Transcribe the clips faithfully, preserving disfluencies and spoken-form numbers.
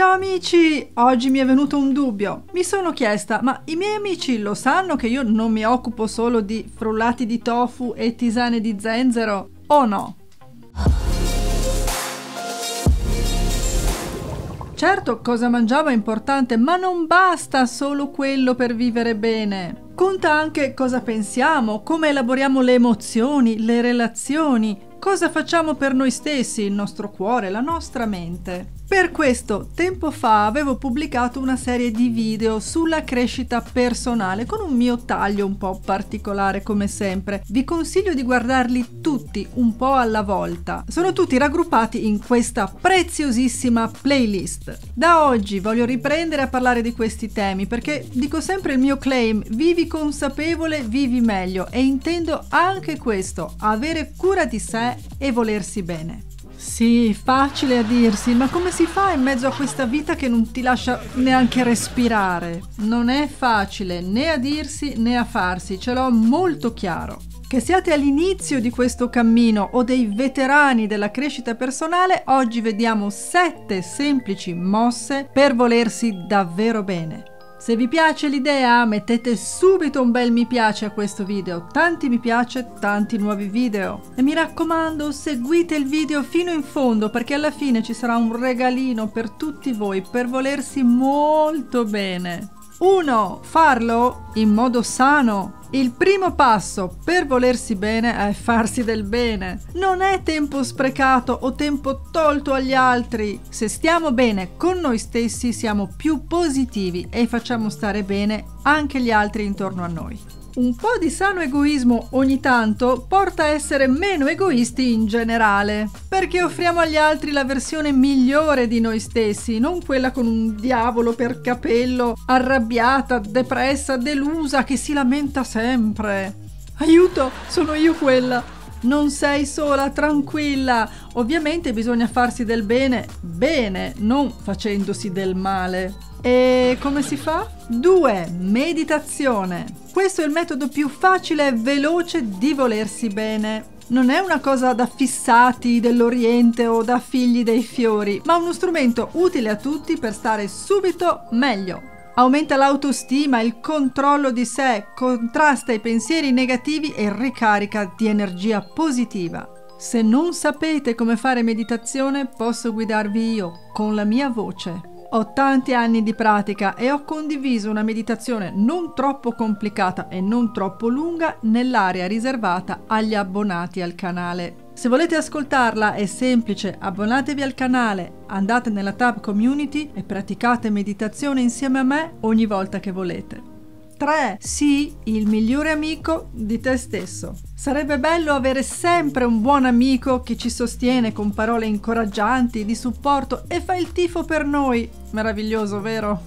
Ciao amici! Oggi mi è venuto un dubbio. Mi sono chiesta, ma i miei amici lo sanno che io non mi occupo solo di frullati di tofu e tisane di zenzero, o no? Certo, cosa mangiavo è importante, ma non basta solo quello per vivere bene. Conta anche cosa pensiamo, come elaboriamo le emozioni, le relazioni, cosa facciamo per noi stessi, il nostro cuore, la nostra mente. Per questo, tempo fa avevo pubblicato una serie di video sulla crescita personale con un mio taglio un po' particolare come sempre. Vi consiglio di guardarli tutti un po' alla volta. Sono tutti raggruppati in questa preziosissima playlist. Da oggi voglio riprendere a parlare di questi temi perché dico sempre il mio claim: vivi consapevole, vivi meglio, e intendo anche questo, avere cura di sé e volersi bene. Sì, facile a dirsi, ma come si fa in mezzo a questa vita che non ti lascia neanche respirare? Non è facile né a dirsi né a farsi, ce l'ho molto chiaro. Che siate all'inizio di questo cammino o dei veterani della crescita personale, oggi vediamo sette semplici mosse per volersi davvero bene. Se vi piace l'idea, mettete subito un bel mi piace a questo video, tanti mi piace, tanti nuovi video. E mi raccomando, seguite il video fino in fondo perché alla fine ci sarà un regalino per tutti voi per volersi molto bene. uno Farlo in modo sano. Il primo passo per volersi bene è farsi del bene. Non è tempo sprecato o tempo tolto agli altri. Se stiamo bene con noi stessi siamo più positivi e facciamo stare bene anche gli altri intorno a noi. Un po' di sano egoismo ogni tanto porta a essere meno egoisti in generale, perché offriamo agli altri la versione migliore di noi stessi, non quella con un diavolo per capello, arrabbiata, depressa, delusa, che si lamenta sempre. Aiuto, sono io quella! Non sei sola, tranquilla! Ovviamente bisogna farsi del bene, bene, non facendosi del male. E come si fa? due Meditazione. Questo è il metodo più facile e veloce di volersi bene. Non è una cosa da fissati dell'Oriente o da figli dei fiori, ma uno strumento utile a tutti per stare subito meglio. Aumenta l'autostima, il controllo di sé, contrasta i pensieri negativi e ricarica di energia positiva. Se non sapete come fare meditazione, posso guidarvi io con la mia voce. Ho tanti anni di pratica e ho condiviso una meditazione non troppo complicata e non troppo lunga nell'area riservata agli abbonati al canale. Se volete ascoltarla è semplice, abbonatevi al canale, andate nella tab community e praticate meditazione insieme a me ogni volta che volete. tre Sii il migliore amico di te stesso. Sarebbe bello avere sempre un buon amico che ci sostiene con parole incoraggianti, di supporto e fa il tifo per noi. Meraviglioso, vero?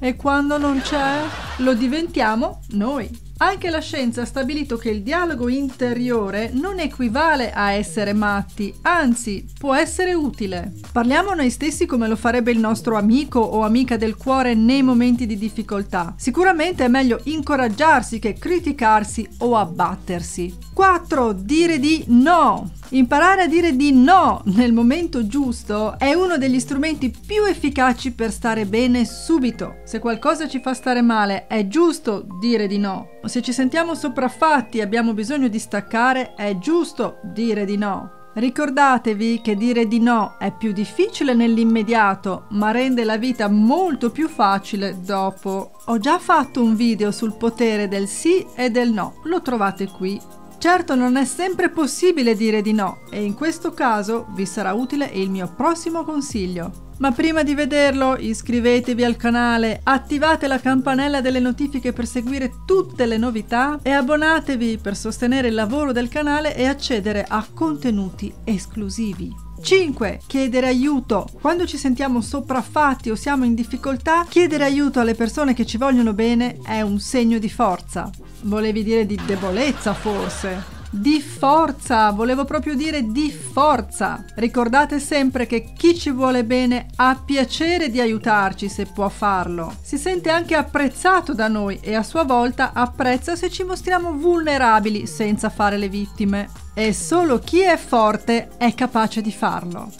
E quando non c'è, lo diventiamo noi. Anche la scienza ha stabilito che il dialogo interiore non equivale a essere matti, anzi, può essere utile. Parliamo noi stessi come lo farebbe il nostro amico o amica del cuore nei momenti di difficoltà. Sicuramente è meglio incoraggiarsi che criticarsi o abbattersi. quattro Dire di no. Imparare a dire di no nel momento giusto è uno degli strumenti più efficaci per stare bene subito. Se qualcosa ci fa stare male, è giusto dire di no. Se ci sentiamo sopraffatti e abbiamo bisogno di staccare, è giusto dire di no. Ricordatevi che dire di no è più difficile nell'immediato, ma rende la vita molto più facile dopo. Ho già fatto un video sul potere del sì e del no, lo trovate qui. Certo, non è sempre possibile dire di no e in questo caso vi sarà utile il mio prossimo consiglio. Ma prima di vederlo iscrivetevi al canale, attivate la campanella delle notifiche per seguire tutte le novità e abbonatevi per sostenere il lavoro del canale e accedere a contenuti esclusivi. cinque Chiedere aiuto. Quando ci sentiamo sopraffatti o siamo in difficoltà, chiedere aiuto alle persone che ci vogliono bene è un segno di forza. Volevi dire di debolezza, forse? Di forza, volevo proprio dire di forza. Ricordate sempre che chi ci vuole bene ha piacere di aiutarci se può farlo. Si sente anche apprezzato da noi e a sua volta apprezza se ci mostriamo vulnerabili senza fare le vittime. E solo chi è forte è capace di farlo.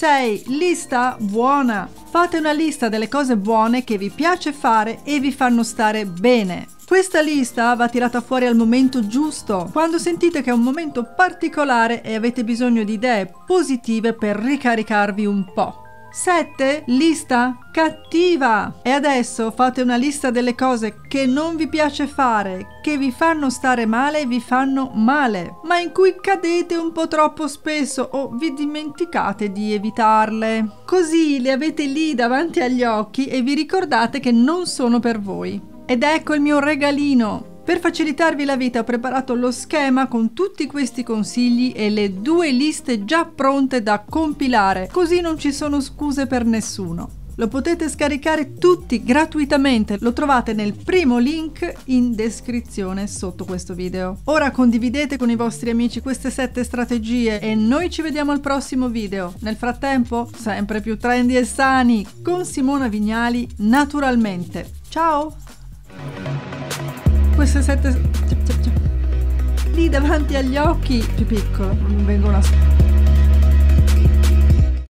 sei. Lista buona. Fate una lista delle cose buone che vi piace fare e vi fanno stare bene. Questa lista va tirata fuori al momento giusto, quando sentite che è un momento particolare e avete bisogno di idee positive per ricaricarvi un po'. sette. Lista cattiva. E adesso fate una lista delle cose che non vi piace fare, che vi fanno stare male e vi fanno male, ma in cui cadete un po' troppo spesso o vi dimenticate di evitarle. Così le avete lì davanti agli occhi e vi ricordate che non sono per voi. Ed ecco il mio regalino. Per facilitarvi la vita ho preparato lo schema con tutti questi consigli e le due liste già pronte da compilare, così non ci sono scuse per nessuno. Lo potete scaricare tutti gratuitamente, lo trovate nel primo link in descrizione sotto questo video. Ora condividete con i vostri amici queste sette strategie e noi ci vediamo al prossimo video. Nel frattempo, sempre più trendy e sani, con Simona Vignali, naturalmente. Ciao! Queste sette lì davanti agli occhi più piccolo, non vengono a